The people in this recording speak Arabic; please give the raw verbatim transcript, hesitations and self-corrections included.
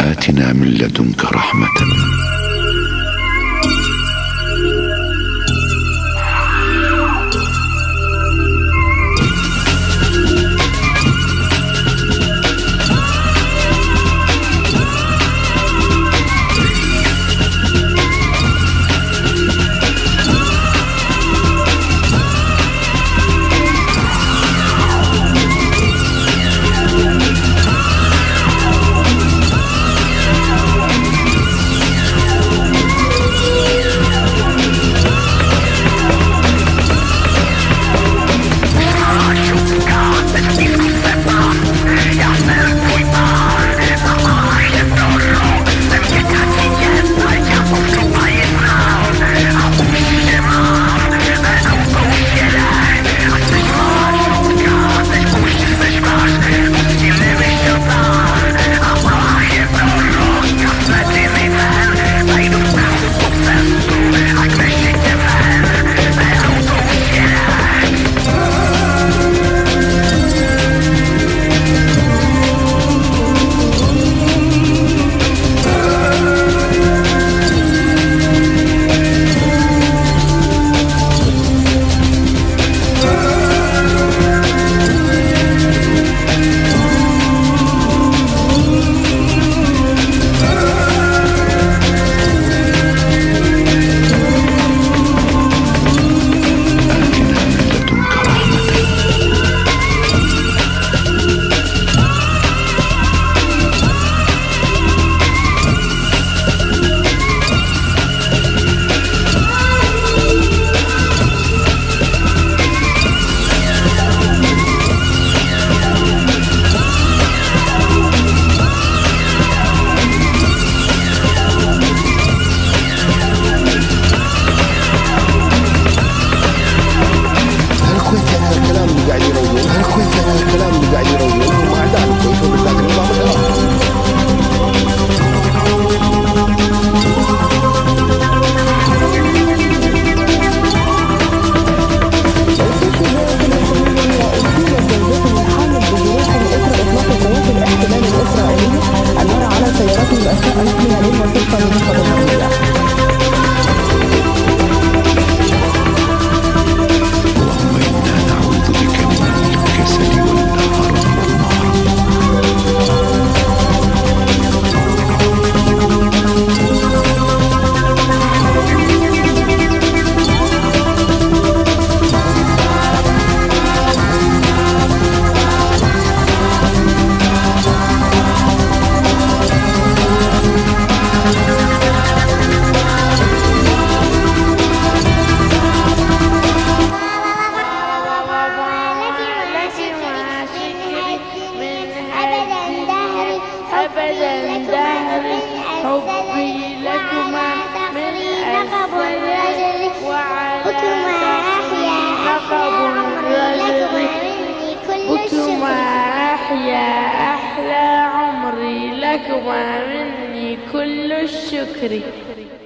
آتنا من لدنك رحمة أحلى عمري لكما مني كل الشكر.